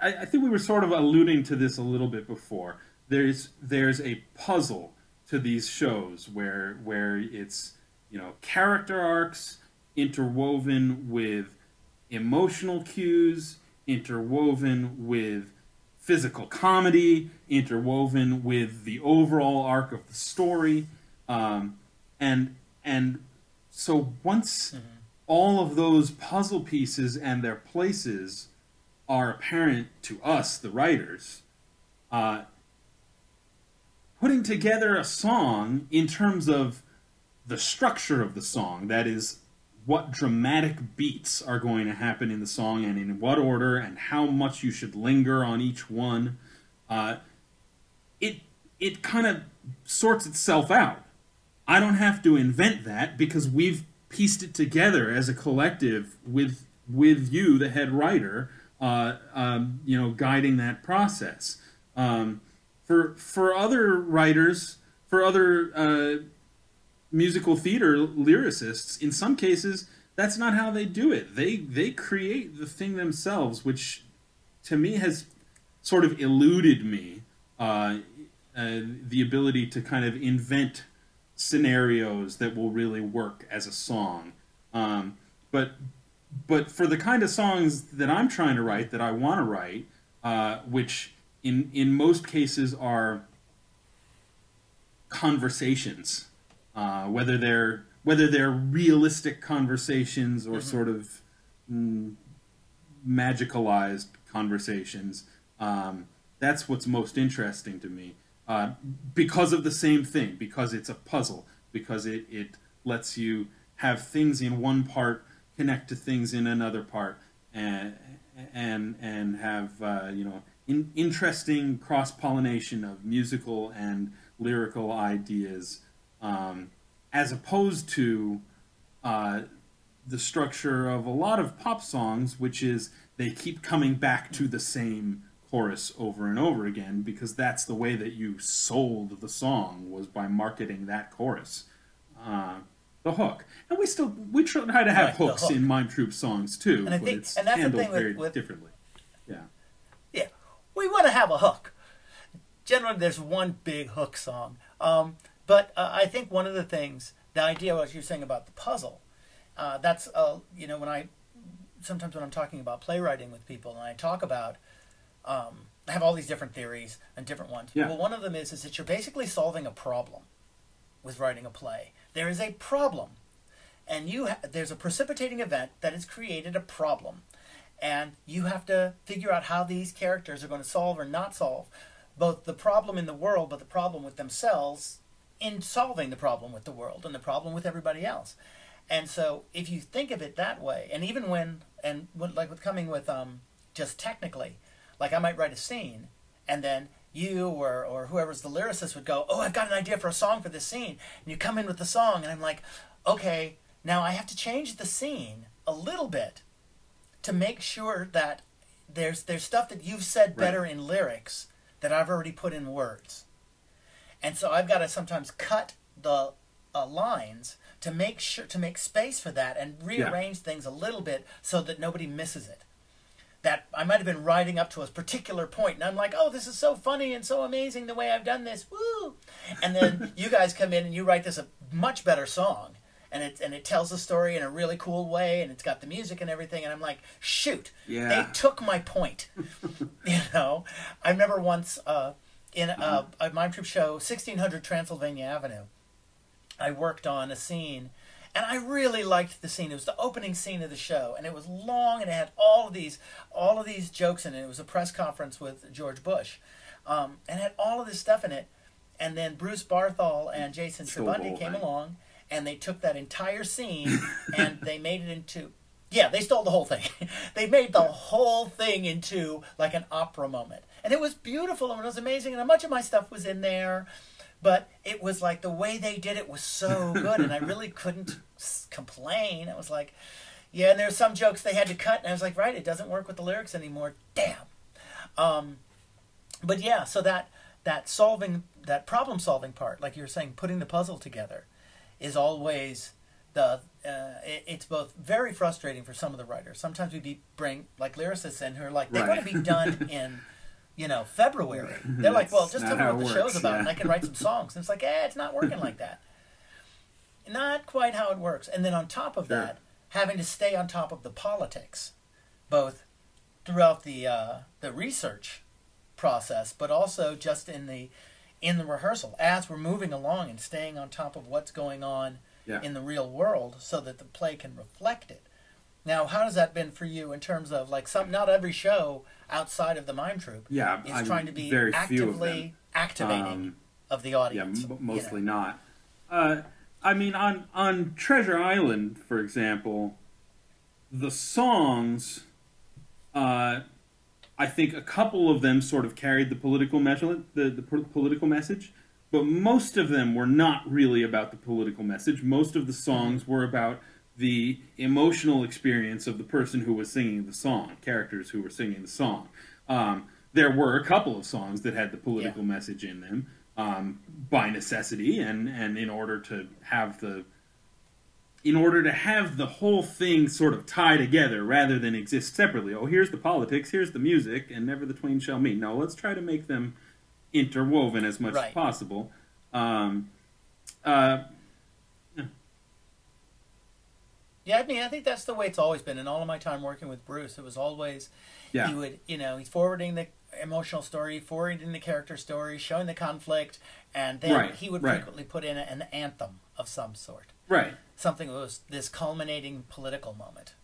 I think we were sort of alluding to this a little bit before. There's a puzzle to these shows where it's character arcs interwoven with emotional cues, interwoven with physical comedy, interwoven with the overall arc of the story, and so once. Mm-hmm. All of those puzzle pieces and their places are apparent to us, the writers. Putting together a song in terms of the structure of the song, that is, what dramatic beats are going to happen in the song and in what order and how much you should linger on each one, it kind of sorts itself out. I don't have to invent that because we've pieced it together as a collective with you, the head writer, guiding that process. For other writers, for other musical theater lyricists, in some cases, that's not how they do it. They create the thing themselves, which to me has sort of eluded me, the ability to kind of invent scenarios that will really work as a song. But for the kind of songs that I'm trying to write, that I want to write, which in most cases are conversations, whether they're realistic conversations or sort of magicalized conversations, That's what's most interesting to me, because of the same thing, because it's a puzzle, because it lets you have things in one part connect to things in another part, and have interesting cross-pollination of musical and lyrical ideas, as opposed to the structure of a lot of pop songs, which is they keep coming back to the same chorus over and over again, because that's the way that you sold the song, was by marketing that chorus, the hook. And we try to have hooks in Mime Troupe songs too, and but I think that's handled the thing very differently. Yeah. Yeah, we want to have a hook. Generally, there's one big hook song. But I think one of the things, the idea what you were saying about the puzzle, that's, sometimes when I'm talking about playwriting with people and I talk about, I have all these different theories and different ones. Yeah. Well, one of them is that you're basically solving a problem with writing a play. There is a problem, and there's a precipitating event that has created a problem, and you have to figure out how these characters are going to solve or not solve both the problem in the world, but the problem with themselves in solving the problem with the world and the problem with everybody else. And so if you think of it that way, and even when, like with coming with just technically, like I might write a scene and then you or whoever's the lyricist would go, oh, I've got an idea for a song for this scene. And you come in with the song and I'm like, okay, now I have to change the scene a little bit to make sure that there's stuff that you've said better in lyrics that I've already put in words. And so I've got to sometimes cut the lines to make sure to make space for that and rearrange things a little bit so that nobody misses it. That I might have been riding up to a particular point and I'm like, oh, this is so funny and so amazing the way I've done this, woo! And then you guys come in and you write this a much better song, and it tells the story in a really cool way, and it's got the music and everything, and I'm like, shoot, they took my point. You know, I remember once in a Mime Troupe show, 1600 Transylvania Avenue, I worked on a scene, and I really liked the scene. It was the opening scene of the show, and it was long, and it had all of these jokes in it. It was a press conference with George Bush, and it had all of this stuff in it. And then Bruce Barthol and Jason Tribundy came along, and they took that entire scene and they made it into they stole the whole thing. They made the whole thing into like an opera moment, and it was beautiful and it was amazing. And much of my stuff was in there. But it was like the way they did it was so good, and I really couldn't complain. I was like, yeah, and there were some jokes they had to cut, and I was like, right, it doesn't work with the lyrics anymore. Damn. But yeah, so that problem-solving part, like you were saying, putting the puzzle together, is always the it's both very frustrating for some of the writers. Sometimes we bring like lyricists in who are like, they want to be done in February. They're like, well, just tell me what the show's about and I can write some songs. And it's like, it's not working like that. Not quite how it works. And then on top of that, having to stay on top of the politics, both throughout the research process, but also just in the rehearsal as we're moving along and staying on top of what's going on in the real world so that the play can reflect it. Now, how has that been for you in terms of like not every show outside of the Mime Troupe is trying to be actively activating of the audience? Yeah, mostly not. I mean, on Treasure Island, for example, the songs, I think a couple of them sort of carried the political message, but most of them were not really about the political message. Most of the songs were about the emotional experience of the person who was singing the song, characters who were singing the song. There were a couple of songs that had the political message in them, by necessity, and in order to have the whole thing sort of tie together rather than exist separately. Oh, here's the politics, here's the music, and never the twain shall meet. No, let's try to make them interwoven as much as possible. Yeah, I mean, I think that's the way it's always been. In all of my time working with Bruce, it was always, he would, he's forwarding the emotional story, forwarding the character story, showing the conflict, and then he would frequently put in an anthem of some sort. Something that was this culminating political moment.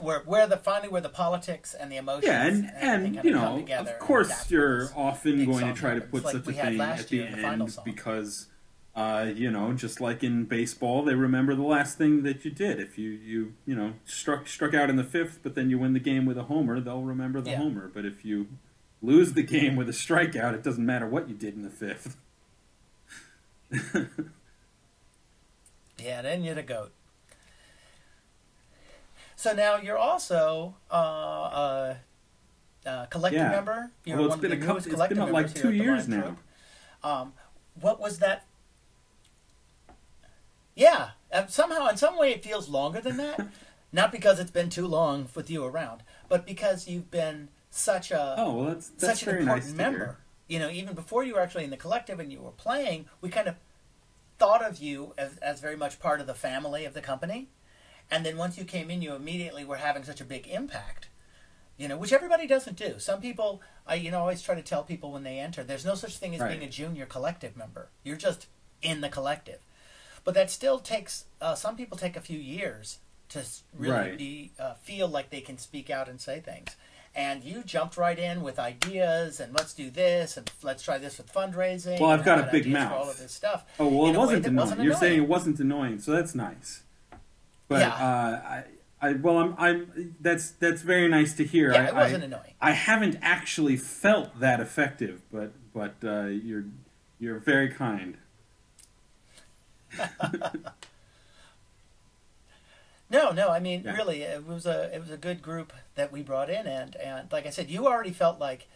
Where the politics and the emotions and you know, of course you're often going to try to put such a thing at the end because, you know, just like in baseball, they remember the last thing that you did. If you know, struck out in the fifth, but then you win the game with a homer, they'll remember the homer. But if you lose the game with a strikeout, it doesn't matter what you did in the fifth. Then you're the goat. So now you're also a collective member. You're one of the newest collective members. It's been like 2 years now. What was that? Yeah, somehow, in some way, it feels longer than that. Not because it's been too long with you around, but because you've been such a such an important member. You know, even before you were actually in the collective and you were playing, we kind of thought of you as very much part of the family of the company. And then once you came in, you immediately were having such a big impact, you know, which everybody doesn't do. Some people, you know, always try to tell people when they enter, there's no such thing as being a junior collective member. You're just in the collective. But that still takes, some people take a few years to really feel like they can speak out and say things. And you jumped right in with ideas and let's do this and let's try this with fundraising. Well, I've got a big mouth. All of this stuff. Oh, well, it wasn't annoying. You're saying it wasn't annoying, so that's nice. But that's very nice to hear. Yeah, it wasn't annoying. I haven't actually felt that effective, but you're very kind. No, I mean really, it was a good group that we brought in, and like I said, you already felt like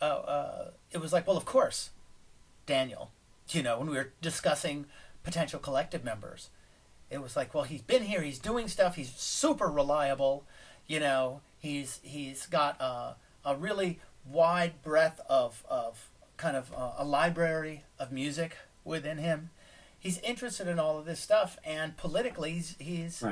it was like, well, of course, Daniel, you know, when we were discussing potential collective members. It was like, well, he's been here, he's doing stuff, he's super reliable, you know, he's got a really wide breadth of kind of a library of music within him. He's interested in all of this stuff, and politically he's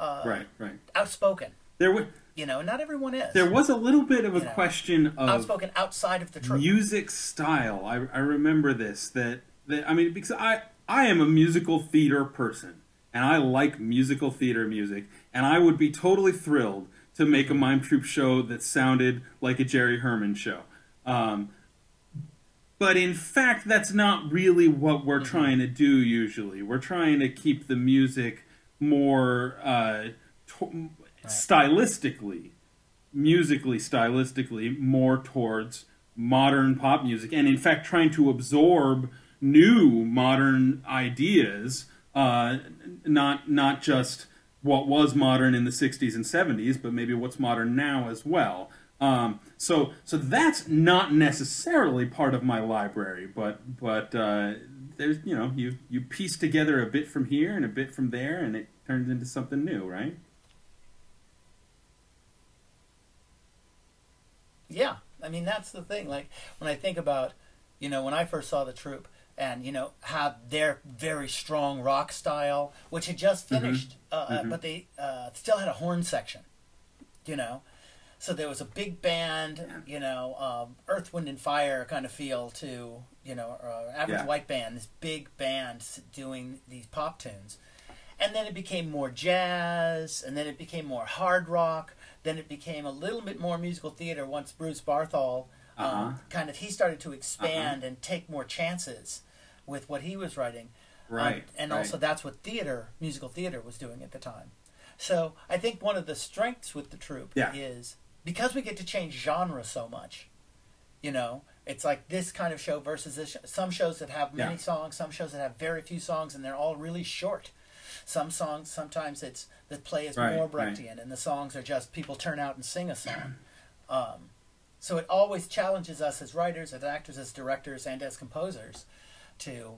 outspoken. You know, not everyone is. There was a little bit of a question of outspoken outside of the troop. Music style. I remember this, that I mean, because I am a musical theater person. And I like musical theater music, and I would be totally thrilled to make a mime troupe show that sounded like a Jerry Herman show. But in fact, that's not really what we're trying to do usually. We're trying to keep the music more stylistically, more towards modern pop music, and in fact trying to absorb new modern ideas. Not just what was modern in the 60s and 70s, but maybe what's modern now as well. So that's not necessarily part of my library, but there's, you know, you piece together a bit from here and a bit from there, and it turns into something new, right? Yeah, I mean that's the thing. Like when I think about, you know, when I first saw the troupe. And, you know, have their very strong rock style, which had just finished, but they still had a horn section, you know. So there was a big band, you know, Earth, Wind, and Fire kind of feel to, you know, Average White Band, this big band doing these pop tunes. And then it became more jazz, and then it became more hard rock, then it became a little bit more musical theater once Bruce Barthol kind of, he started to expand and take more chances with what he was writing, and also that's what musical theater was doing at the time. So I think one of the strengths with the troupe is because we get to change genre so much. You know, it's like this kind of show versus this. Some shows that have many songs, some shows that have very few songs, and they're all really short. Some songs, sometimes it's the play is more Brechtian, and the songs are just people turn out and sing a song. So it always challenges us as writers, as actors, as directors, and as composers to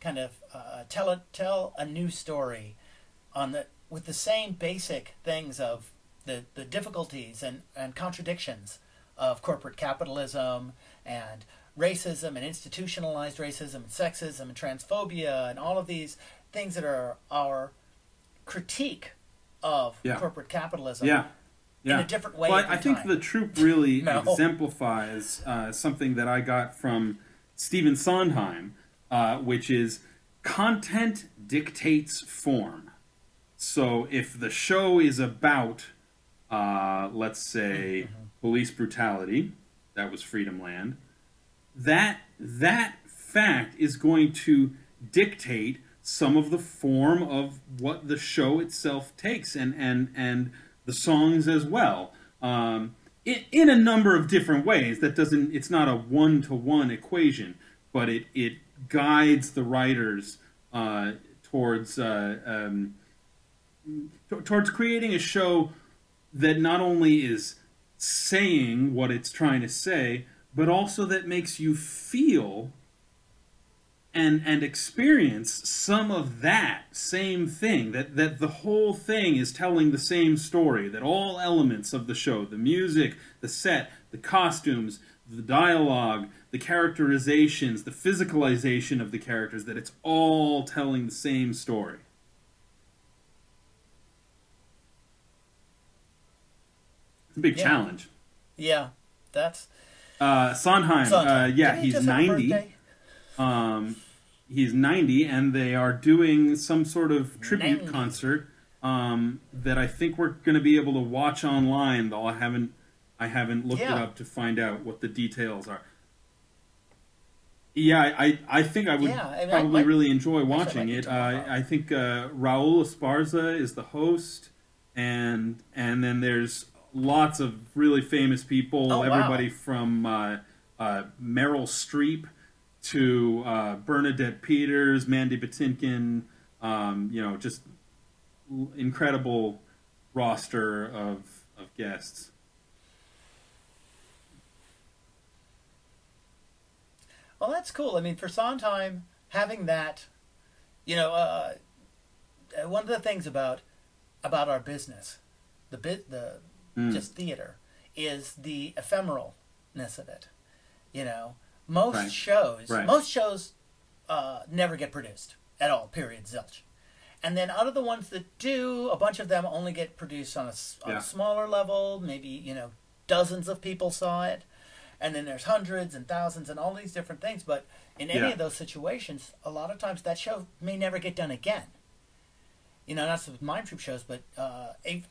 kind of tell a new story with the same basic things of the difficulties and contradictions of corporate capitalism and racism and institutionalized racism and sexism and transphobia and all of these things that are our critique of corporate capitalism. In a different way. But I think the troupe really exemplifies something that I got from Stephen Sondheim, which is content dictates form. So if the show is about, let's say, police brutality, that was Freedomland, that fact is going to dictate some of the form of what the show itself takes, and the songs as well, in a number of different ways. That doesn't, it's not a one-to-one equation, but it guides the writers towards towards creating a show that not only is saying what it's trying to say, but also that makes you feel and experience some of that same thing, that the whole thing is telling the same story, that all elements of the show, the music, the set, the costumes, the dialogue, the characterizations, the physicalization of the characters, that it's all telling the same story. It's a big challenge. Yeah, that's... Sondheim. Yeah, he's 90. He's 90, and they are doing some sort of tribute concert that I think we're going to be able to watch online, though I haven't looked it up to find out what the details are. Yeah, I think I would probably really enjoy watching it. I think Raul Esparza is the host, and then there's lots of really famous people. Oh, everybody from Meryl Streep to Bernadette Peters, Mandy Patinkin, just incredible roster of guests. Well, that's cool. I mean, for Sondheim, having that, one of the things about our business, just theater, is the ephemeralness of it. Most shows never get produced at all. Period. Zilch. And then out of the ones that do, a bunch of them only get produced on a smaller level. Maybe dozens of people saw it, and then there's hundreds and thousands and all these different things. But in any of those situations, a lot of times that show may never get done again. Not with Mime Troupe shows, but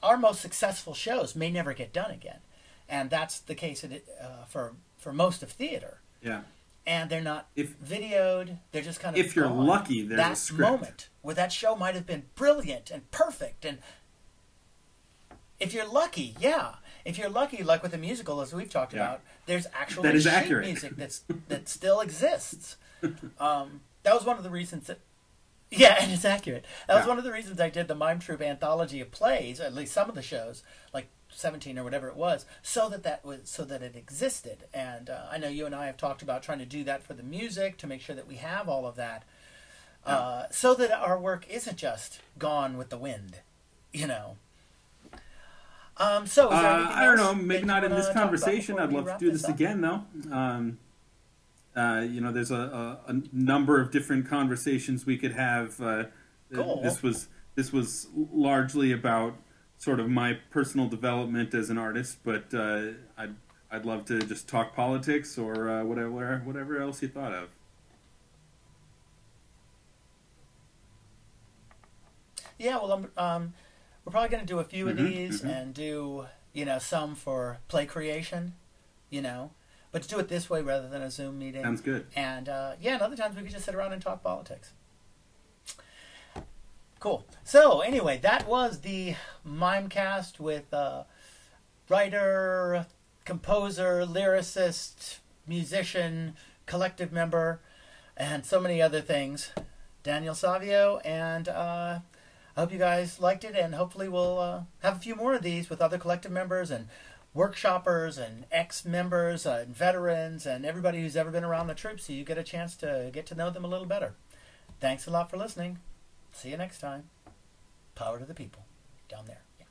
our most successful shows may never get done again, and that's the case for most of theater. Yeah, and they're not videoed. They're just kind of. If you're lucky, there's a script. That moment where that show might have been brilliant and perfect, and if you're lucky, if you're lucky, like with a musical, as we've talked about, there's actual sheet music that still exists. That was one of the reasons that. Yeah, and it's accurate. That was one of the reasons I did the Mime Troupe anthology of plays, at least some of the shows, like 17 or whatever it was, so that it existed. And I know you and I have talked about trying to do that for the music to make sure that we have all of that, so that our work isn't just gone with the wind, So is there I don't know. Maybe not in this conversation. I'd love to do this again, though. There's a number of different conversations we could have. Cool. This was largely about sort of my personal development as an artist, but I'd love to just talk politics or whatever else you thought of. Yeah, well, we're probably going to do a few of these and do some for play creation, But to do it this way rather than a Zoom meeting. Sounds good. And, and other times we could just sit around and talk politics. Cool. So, anyway, that was the MimeCast with writer, composer, lyricist, musician, collective member, and so many other things, Daniel Savio. And I hope you guys liked it, and hopefully we'll have a few more of these with other collective members and workshoppers and ex-members and veterans and everybody who's ever been around the troupe, so you get a chance to get to know them a little better. Thanks a lot for listening. See you next time. Power to the people down there.